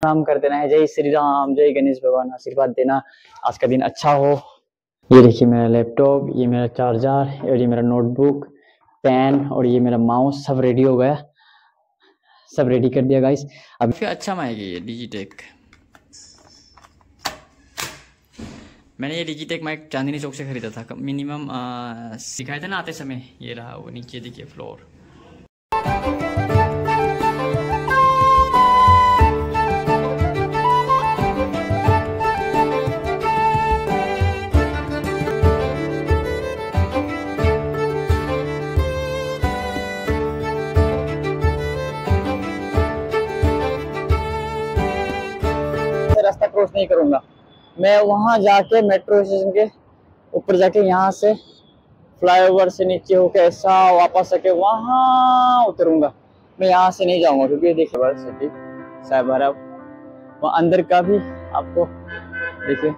प्रणाम कर देना है, जय श्री राम, जय गणेश भगवान, आशीर्वाद देना, आज का दिन अच्छा हो। ये देखिए मेरा लैपटॉप, ये मेरा चार्जर, और ये मेरा नोटबुक, पेन और ये मेरा माउस सब रेडी हो गया, सब रेडी कर दिया गाइस। अब अच्छा माएगी ये डिजिटेक। मैंने ये डिजिटेक माइक चांदनी चौक से खरीदा था, मिनिमम सिखाया था ना आते समय। ये रहा वो नीचे देखिए फ्लोर। रास्ता क्रॉस नहीं करूंगा मैं, वहां जाके मेट्रो स्टेशन के ऊपर जाके यहाँ से फ्लाईओवर से नीचे होके ऐसा वापस आके वहाँ उतरूंगा मैं, यहाँ से नहीं जाऊंगा क्योंकि देखिए साइबर सिटी, साइबर हब, वहाँ अंदर का भी आपको देखिए।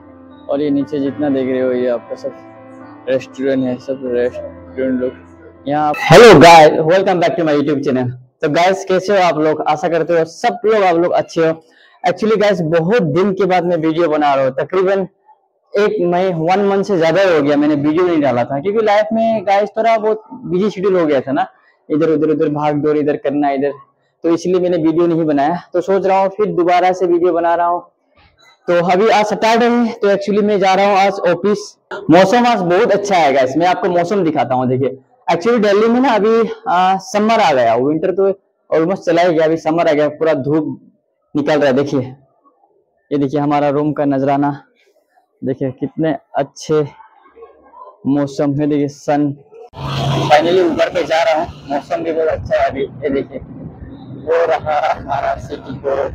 और ये नीचे जितना देख रहे हो ये आपका सब रेस्टोरेंट है, सब रेस्टोरेंट लोग यहाँ। Hello guys, welcome back to my YouTube channel. तो गाइस कैसे हो आप लोग, आशा करते हो सब लोग आप लोग अच्छे हो। एक्चुअली गाइस बहुत दिन के बाद मैं वीडियो बना रहा हूँ, तकरीबन एक मई 1 मंथ से ज्यादा हो गया मैंने वीडियो नहीं डाला था, क्योंकि लाइफ में गाइस थोड़ा बहुत बिजी शेड्यूल हो गया था ना, इधर उधर उधर भाग दौड़, इधर करना इधर, तो इसलिए मैंने वीडियो नहीं बनाया। तो सोच रहा हूँ फिर दोबारा से वीडियो बना रहा हूँ। तो अभी आज सैटरडे है, तो एक्चुअली मैं जा रहा हूँ आज ऑफिस। मौसम आज बहुत अच्छा है गाइस, मैं आपको मौसम दिखाता हूँ। देखिये एक्चुअली दिल्ली में ना अभी समर आ गया, विंटर तो ऑलमोस्ट चला ही गया, अभी समर आ गया, पूरा धूप निकल रहा है। देखिए ये देखिए हमारा रूम का नजराना, देखिए कितने अच्छे मौसम है, देखिए सन। फाइनली ऊपर पे जा रहा हूँ, मौसम भी बहुत अच्छा है अभी। ये देखिए वो रहा हमारा सिटी बोर्ड,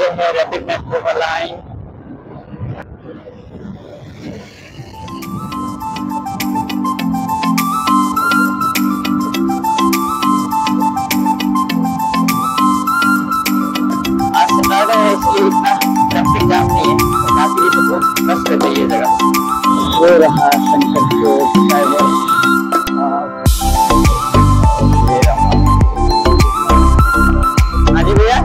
ये है रैपिड मेट्रो का लाइन। वो रहा शंकर चौक, साइबर हाजी भैया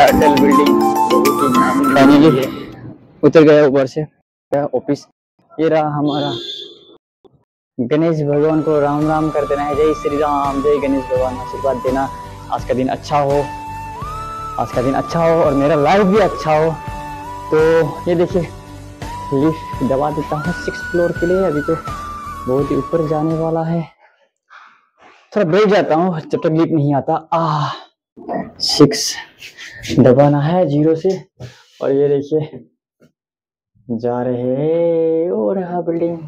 एयरटेल बिल्डिंग, फाइनली उतर गया ऊपर से ऑफिस। ये रहा हमारा, गणेश भगवान को राम राम कर देना है, जय श्री राम, जय गणेश भगवान, आशीर्वाद देना, आज का दिन अच्छा हो, आज का दिन अच्छा हो और मेरा लाइफ भी अच्छा हो। तो ये देखिए लिफ्ट दबा देता हूँ 6th फ्लोर के लिए, अभी तो बहुत ही ऊपर जाने वाला है, थोड़ा बैठ जाता हूँ जब तक लिफ्ट नहीं आता। आह 6 दबाना है 0 से। और ये देखिए जा रहे हैं, और रहा बिल्डिंग।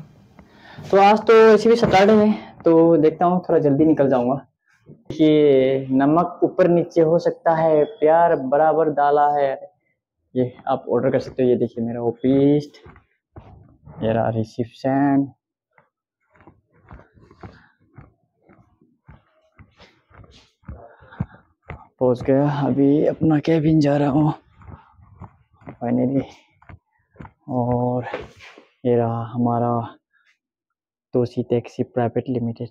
तो आज तो ऐसे भी सैटरडे है, तो देखता हूँ थोड़ा जल्दी निकल जाऊंगा। ये नमक ऊपर नीचे हो सकता है, प्यार बराबर डाला है, ये आप ऑर्डर कर सकते हो। ये देखिए मेरा ऑफिस, ये रहा रिसेप्शन, पहुंच गया अभी अपना कैबिन जा रहा हूँ फाइनली। और ये रहा हमारा तोसी टैक्सी प्राइवेट लिमिटेड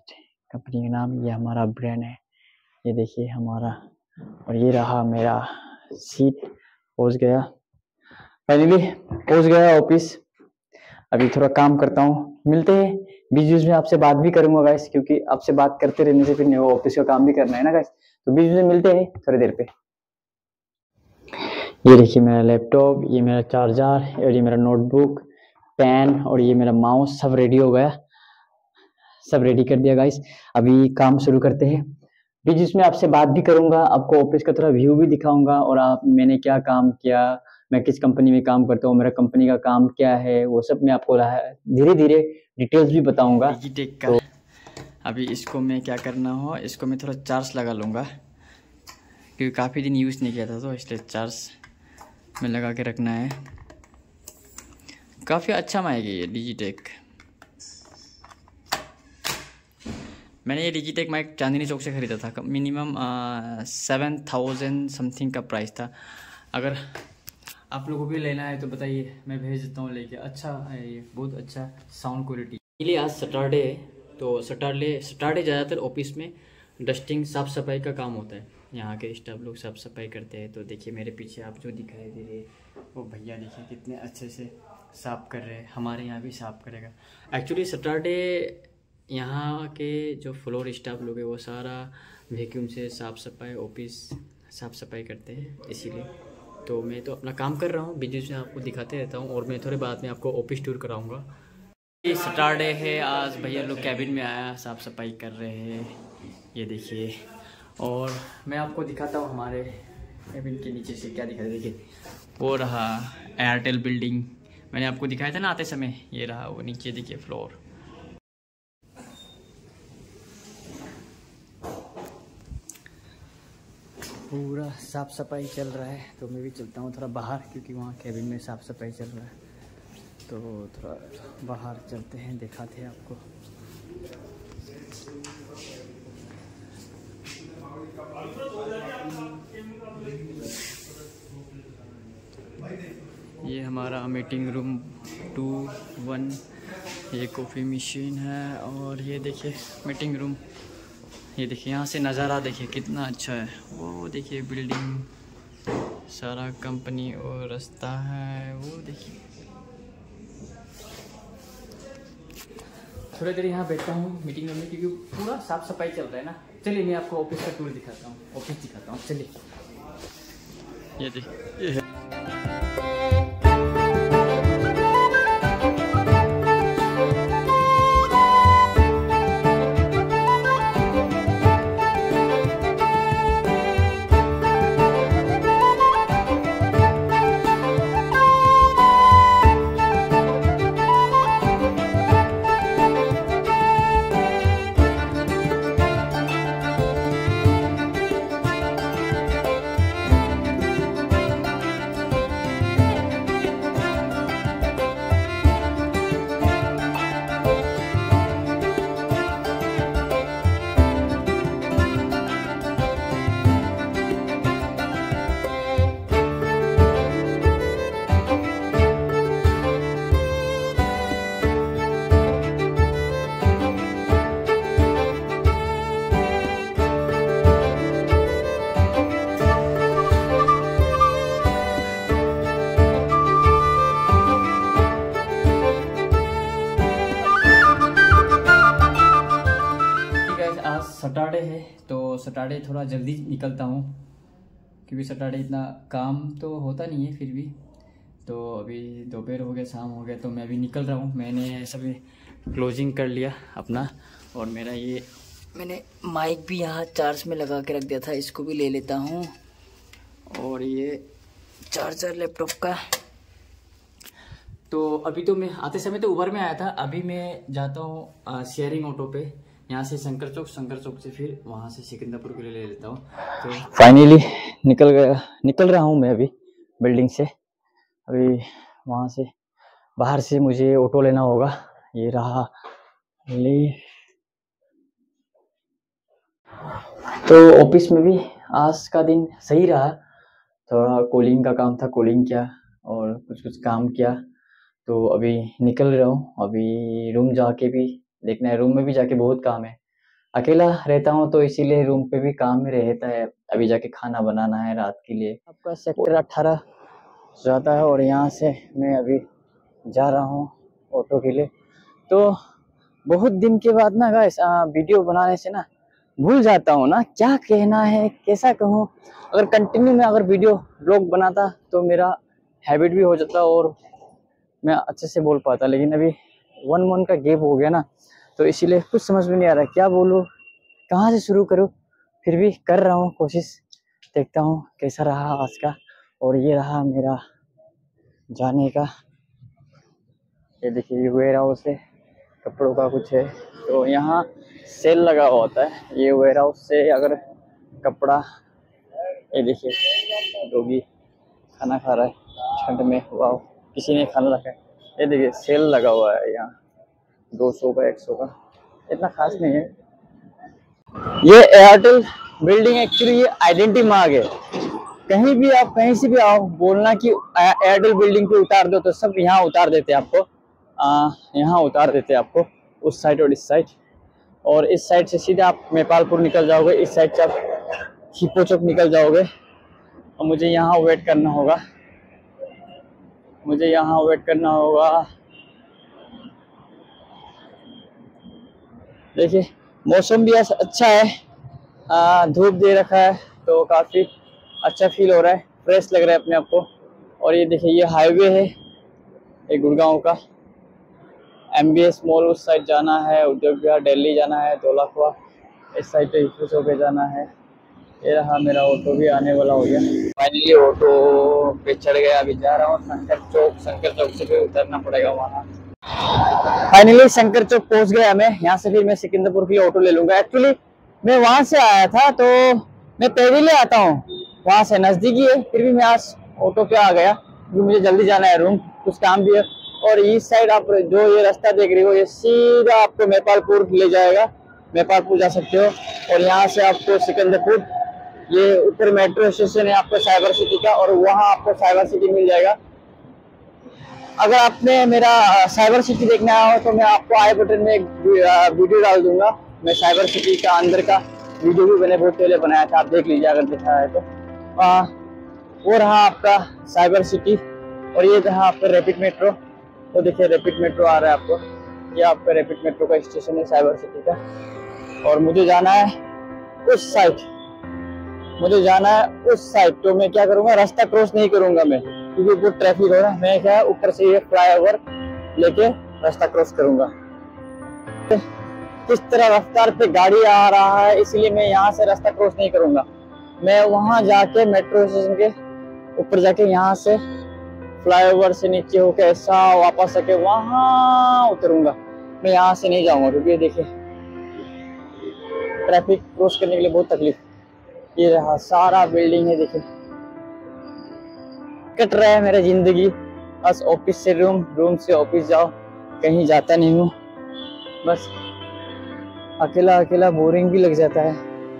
कंपनी का नाम, ये हमारा ब्रांड है, ये देखिए हमारा। और ये रहा मेरा सीट, पहुंच गया फाइनली, पहुंच गया ऑफिस। अभी थोड़ा काम करता हूँ, मिलते हैं बीच बीच में, आपसे बात भी करूंगा गाइस, क्योंकि आपसे बात करते रहने से फिर नहीं वो, ऑफिस का काम भी करना है ना गाइस, तो बीच में मिलते हैं थोड़ी देर पे। ये देखिए मेरा लैपटॉप, ये मेरा चार्जर, और ये मेरा नोटबुक, पेन और ये मेरा माउस सब रेडी हो गया, सब रेडी कर दिया गाइस, अभी काम शुरू करते हैं। बीच इसमें आपसे बात भी करूंगा, आपको ऑफिस का थोड़ा व्यू भी दिखाऊंगा और आप मैंने क्या काम किया, मैं किस कंपनी में काम करता हूँ, मेरा कंपनी का काम क्या है, वो सब मैं आपको धीरे धीरे डिटेल्स भी बताऊंगा। डिजिटेक का अभी इसको मैं क्या करना हो, इसको मैं थोड़ा चार्ज लगा लूँगा क्योंकि काफ़ी दिन यूज़ नहीं किया था तो इसलिए चार्ज में लगा के रखना है। काफ़ी अच्छा माइक है ये डिजिटेक। मैंने ये डिजिटेक माइक चांदनी चौक से ख़रीदा था, मिनिमम 7000 समथिंग का प्राइस था। अगर आप लोगों को भी लेना है तो बताइए, मैं भेज देता हूँ लेके। अच्छा है ये, बहुत अच्छा साउंड क्वालिटी। इसलिए आज सैटरडे है तो सैटरडे ज़्यादातर ऑफिस में डस्टिंग साफ़ सफाई का काम होता है, यहाँ के स्टाफ लोग साफ़ सफाई करते हैं। तो देखिए मेरे पीछे आप जो दिखाई दे रहे हैं वो भैया देखिए कितने अच्छे से साफ़ कर रहे हैं, हमारे यहाँ भी साफ़ करेगा। एक्चुअली सैटरडे यहाँ के जो फ्लोर स्टाफ लोग हैं वो सारा वैक्यूम से साफ़ सफाई, ऑफिस साफ़ सफाई करते हैं, इसीलिए तो मैं तो अपना काम कर रहा हूँ, बीच में आपको दिखाते रहता हूँ। और मैं थोड़े बाद में आपको ऑफिस टूर कराऊँगा। ये सैटरडे है, आज भैया लोग कैबिन में आया साफ़ सफाई कर रहे हैं, ये देखिए। और मैं आपको दिखाता हूँ हमारे कैबिन के नीचे से क्या दिखाता है। देखिए वो रहा एयरटेल बिल्डिंग, मैंने आपको दिखाया था ना आते समय, ये रहा वो नीचे देखिए फ्लोर। पूरा साफ़ सफाई चल रहा है तो मैं भी चलता हूँ थोड़ा बाहर, क्योंकि वहाँ कैबिन में साफ़ सफाई चल रहा है तो थोड़ा बाहर चलते हैं, दिखाते हैं आपको। ये हमारा मीटिंग रूम 2-1, ये कॉफ़ी मशीन है और ये देखिए मीटिंग रूम। ये देखिए यहाँ से नज़ारा देखिए कितना अच्छा है, वो देखिए बिल्डिंग, सारा कंपनी और रास्ता है वो देखिए। थोड़ी देर यहाँ बैठता हूँ मीटिंग में क्योंकि पूरा साफ़ सफाई चल रहा है ना। चलिए मैं आपको ऑफिस का टूर दिखाता हूँ, चलिए। ये देखिए सैटरडे है तो सैटरडे थोड़ा जल्दी निकलता हूँ क्योंकि सैटरडे इतना काम तो होता नहीं है, फिर भी तो अभी दोपहर हो गया, शाम हो गया तो मैं अभी निकल रहा हूँ। मैंने सभी क्लोजिंग कर लिया अपना और मेरा ये मैंने माइक भी यहाँ चार्ज में लगा के रख दिया था, इसको भी ले लेता हूँ। और ये चार्जर लैपटॉप का, तो अभी तो मैं आते समय तो उबर में आया था, अभी मैं जाता हूँ शेयरिंग ऑटो पे, यहाँ से शंकर चौक से फिर वहाँ से सिकंदरपुर के लिए ले लेता हूँ। तो फाइनली निकल रहा हूँ मैं अभी बिल्डिंग से, अभी वहाँ से बाहर से मुझे ऑटो लेना होगा। ये रहा ले। तो ऑफिस में भी आज का दिन सही रहा, थोड़ा कॉलिंग का काम था, कॉलिंग किया और कुछ काम किया तो अभी निकल रहा हूँ। अभी रूम जाके भी देखना है, रूम में भी जाके बहुत काम है, अकेला रहता हूँ तो इसीलिए रूम पे भी काम ही रहता है। अभी जाके खाना बनाना है रात के लिए। आपका सेक्टर 18 जाता है और यहाँ से मैं अभी जा रहा हूँ ऑटो के लिए। तो बहुत दिन के बाद ना गाइस वीडियो बनाने से ना भूल जाता हूँ ना क्या कहना है, कैसा कहूँ। अगर कंटिन्यू मैं अगर वीडियो ब्लॉग बनाता तो मेरा हैबिट भी हो जाता और मैं अच्छे से बोल पाता, लेकिन अभी 1 मंथ का गैप हो गया ना तो इसीलिए कुछ समझ में नहीं आ रहा क्या बोलूँ, कहाँ से शुरू करूँ। फिर भी कर रहा हूँ कोशिश, देखता हूँ कैसा रहा आज का। और ये रहा मेरा जाने का, ये देखिए हुए रहा उसे कपड़ों का कुछ है, तो यहाँ सेल लगा हुआ होता है। ये वेयर हाउस से अगर कपड़ा, ये देखिए डोगी खाना खा रहा है ठंड में, वाह किसी ने खाना रखा है। ये देखिए सेल लगा हुआ है यहाँ 200 का 100 का, इतना खास नहीं है। ये एयरटेल बिल्डिंग एक्चुअली ये आइडेंटिटी मार्ग है। कहीं भी आप कहीं से भी आओ, बोलना कि एयरटेल बिल्डिंग पे उतार दो तो सब यहाँ उतार देते हैं आपको, यहाँ उतार देते हैं आपको उस साइड और इस साइड। और इस साइड से सीधा आप नेपालपुर निकल जाओगे, इस साइड से आप छिपो चौक निकल जाओगे। और मुझे यहाँ वेट करना होगा, मुझे यहाँ वेट करना होगा। देखिए मौसम भी अच्छा है, धूप दे रखा है तो काफ़ी अच्छा फील हो रहा है, फ्रेश लग रहा है अपने आप को। और ये देखिए ये हाईवे है ये गुड़गांव का, MDS मॉल उस साइड जाना है, उद्योग विहार दिल्ली जाना है, धोलाकुआ इस साइड पे इफ्यूज होकर जाना है। ये रहा मेरा ऑटो भी आने वाला हो गया, फाइनली ऑटो पे चढ़ गया। अभी जा रहा हूँ शंकर चौक, शंकर चौक से फिर उतरना पड़ेगा वहाँ। फाइनली शंकर चौक पहुँच गया मैं, यहाँ से फिर मैं सिकंदरपुर के लिए ऑटो ले लूँगा। एक्चुअली मैं वहाँ से आया था तो मैं पैदल आता हूँ, वहाँ से नज़दीकी है। फिर भी मैं आज ऑटो पे आ गया क्योंकि मुझे जल्दी जाना है, रूम कुछ काम भी है। और इस साइड आप जो ये रास्ता देख रहे हो ये सीधा आपको नेपालपुर ले जाएगा, नेपालपुर जा सकते हो। और यहाँ से आपको सिकंदरपुर, ये ऊपर मेट्रो स्टेशन है आपको साइबर सिटी का, और वहाँ आपको साइबर सिटी मिल जाएगा। अगर आपने मेरा साइबर सिटी देखना हो तो मैं आपको आई बटन में एक वीडियो डाल दूंगा, मैं साइबर सिटी का अंदर का वीडियो भी मैंने बहुत पहले बनाया था, आप देख लीजिए अगर देखा है तो। वो रहा आपका साइबर सिटी और ये रहा आपका रैपिड मेट्रो। तो देखिए रैपिड मेट्रो आ रहा है आपको, ये आपका रैपिड मेट्रो का स्टेशन है साइबर सिटी का। और मुझे जाना है उस साइड, मुझे जाना है उस साइड। तो मैं क्या करूँगा, रास्ता क्रॉस नहीं करूँगा मैं क्योंकि बहुत ट्रैफिक हो रहा है। मैं क्या ऊपर से ये फ्लाईओवर लेके रास्ता क्रॉस करूँगा। किस तरह रफ्तार पे गाड़ी आ रहा है, इसलिए मैं यहाँ से रास्ता क्रॉस नहीं करूँगा। मैं वहाँ जाके मेट्रो स्टेशन के ऊपर जाके यहाँ से फ्लाईओवर से नीचे होके ऐसा वापस आके वहाँ उतरूंगा, मैं यहाँ से नहीं जाऊंगा क्योंकि देखिए ट्रैफिक क्रॉस करने के लिए बहुत तकलीफ। ये रहा सारा बिल्डिंग है, देखिए कट रहा है मेरा जिंदगी, बस ऑफिस से रूम, रूम से ऑफिस जाओ, कहीं जाता नहीं हूँ। बस अकेला अकेला बोरिंग भी लग जाता है,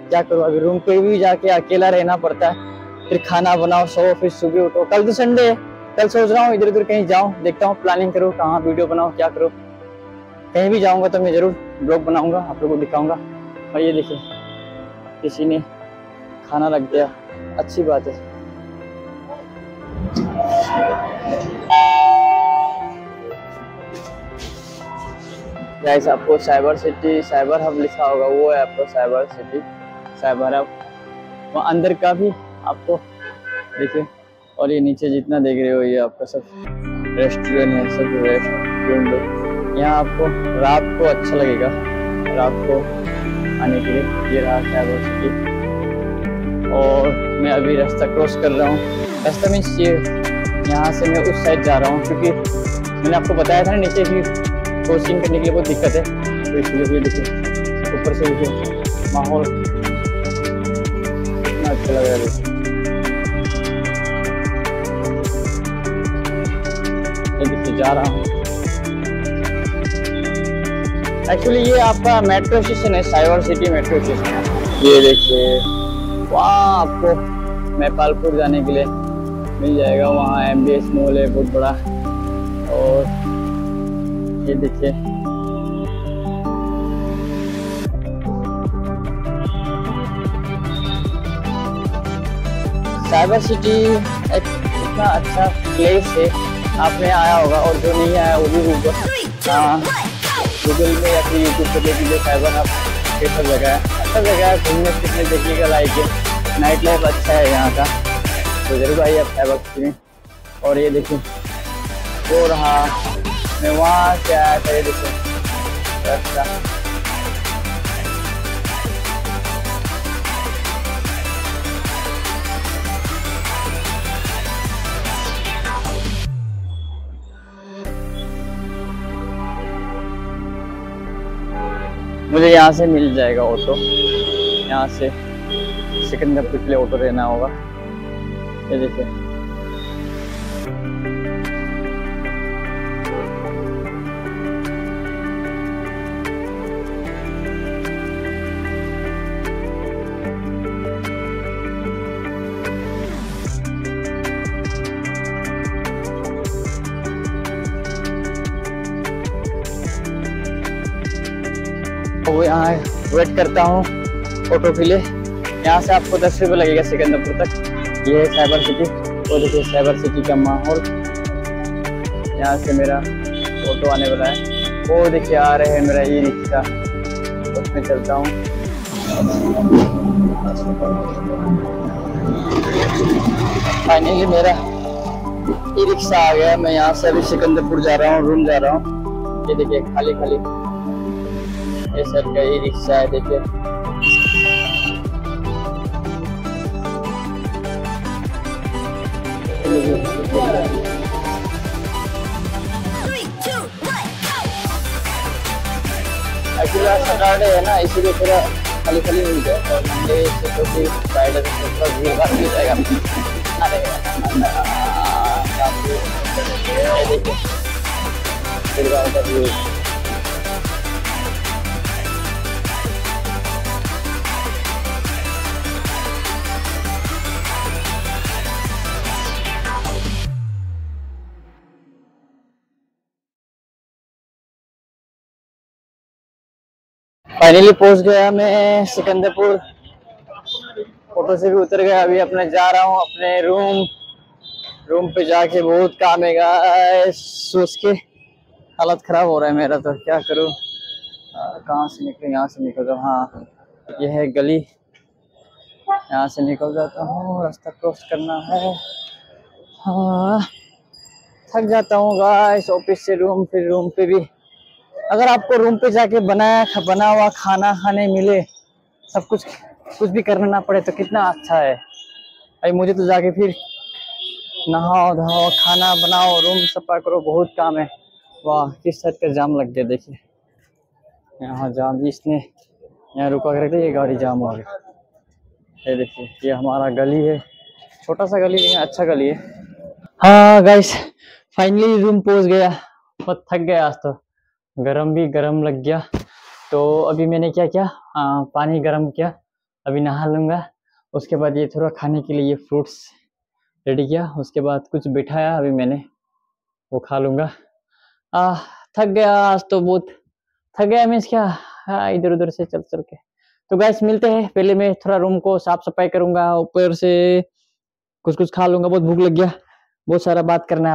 क्या करूँ। अभी रूम पे भी जाके अकेला रहना पड़ता है, फिर खाना बनाओ सो, फिर सुबह उठो। कल तो संडे है, कल सोच रहा हूँ इधर उधर कहीं जाऊँ, देखता हूँ प्लानिंग करूँ कहाँ वीडियो बनाऊँ क्या करूँ। कहीं भी जाऊँगा तो मैं ज़रूर ब्लॉग बनाऊँगा, आप लोगों को दिखाऊँगा। और ये देखिए किसी ने खाना रख दिया, अच्छी बात है। गाइस आपको साइबर सिटी, साइबर हब लिखा होगा, वो है आपको साइबर सिटी, साइबर हब। वहाँ अंदर का भी आपको देखिए, और ये नीचे जितना देख रहे हो ये आपका सब रेस्टोरेंट है, सब रेस्टोरेंट। यहाँ आपको रात को अच्छा लगेगा, रात को आने के लिए। ये रहा साइबर सिटी और मैं अभी रास्ता क्रॉस कर रहा हूँ। रास्ता मीन्स ये यहाँ से मैं उस साइड जा रहा हूँ क्योंकि मैंने आपको बताया था ना नीचे की क्रॉसिंग करने के लिए बहुत दिक्कत है, तो इसलिए देखिए ऊपर से देखिए माहौल इतना अच्छा लग रहा है। जा रहा हूँ एक्चुअली ये आपका मेट्रो स्टेशन है, साइबर सिटी मेट्रो स्टेशन। ये देखिए वहाँ आपको नेपालपुर जाने के लिए मिल जाएगा, वहाँ MDS मॉल है बहुत बड़ा। और ये देखिए साइबर सिटी एक इतना अच्छा प्लेस है, आपने आया होगा और जो नहीं आया वो भी ऊपर गूगल में या फिर यूट्यूब पर देख लीजिए। साइबर हब कैसा जगह है, अच्छा जगह है, घूमने फिरने देखने का लायक है, नाइट लाइफ अच्छा है यहाँ का, तो जरूर आइए आप साइबर सिटी में। और ये देखिए वो रहा मैं वहाँ क्या आया था, ये देखिए मुझे यहाँ से मिल जाएगा ऑटो। यहाँ से सिकंदरपुर के लिए ऑटो लेना होगा। ये देखिए वो यहाँ वेट करता हूँ ऑटो के लिए। यहाँ से आपको 10 रुपये लगेगा सिकंदरपुर तक। ये है साइबर सिटी। और देखिए साइबर सिटी का माहौल। यहाँ से मेरा ऑटो आने वाला है। वो देखिए आ रहे हैं मेरा ई रिक्शा, उसमें चलता हूँ। फाइनली मेरा ई रिक्शा आ गया। मैं यहाँ से अभी सिकंदरपुर जा रहा हूँ, रूम जा रहा हूँ। ये देखिए खाली खाली ये सर का ई रिक्शा है। देखिए सैटरडे है ना, इसीलिए थोड़ा खाली खाली मिल जाए। और मंडे से तो फिर फ्राइडे तक भीड़ भाड़ मिल जाएगा। देखिए भीड़ भाड़ का व्यू फाइनली पहुंच गया मैं सिकंदरपुर। ऑटो से भी उतर गया। अभी अपने जा रहा हूँ अपने रूम पे। जाके बहुत काम है गाइस, सोच के हालत खराब हो रहा है मेरा। तो क्या करूँ, कहाँ से निकलूँ? यहाँ से निकल जाऊँ। हाँ ये है गली, यहाँ से निकल जाता हूँ। रास्ता क्रॉस करना है। हाँ थक जाता हूँ गाइस, ऑफिस से रूम फिर रूम पे भी। अगर आपको रूम पे जाके बना हुआ खाना खाने मिले, सब कुछ भी करना ना पड़े तो कितना अच्छा है भाई। मुझे तो जाके फिर नहाओ धोओ, खाना बनाओ, रूम सफा करो, बहुत काम है। वाह किस हद का जाम लग गया। देखिए यहाँ जाम, इसने यहाँ रुका कर दिया, ये गाड़ी जाम हो गई। ये देखिए ये हमारा गली है, छोटा सा गली है, अच्छा गली है। हाँ गाइस फाइनली रूम पहुँच गया। बहुत थक गया आज तो, गरम लग गया। तो अभी मैंने क्या किया, पानी गरम किया, अभी नहा लूँगा। उसके बाद ये थोड़ा खाने के लिए ये फ्रूट्स रेडी किया। उसके बाद कुछ बिठाया, अभी मैंने वो खा लूँगा। थक गया आज तो, बहुत थक गया। मीन्स क्या, हाँ इधर उधर से चल के। तो गाइस मिलते हैं। पहले मैं थोड़ा रूम को साफ सफाई करूँगा, ऊपर से कुछ खा लूँगा। बहुत भूख लग गया, बहुत सारा बात करना है।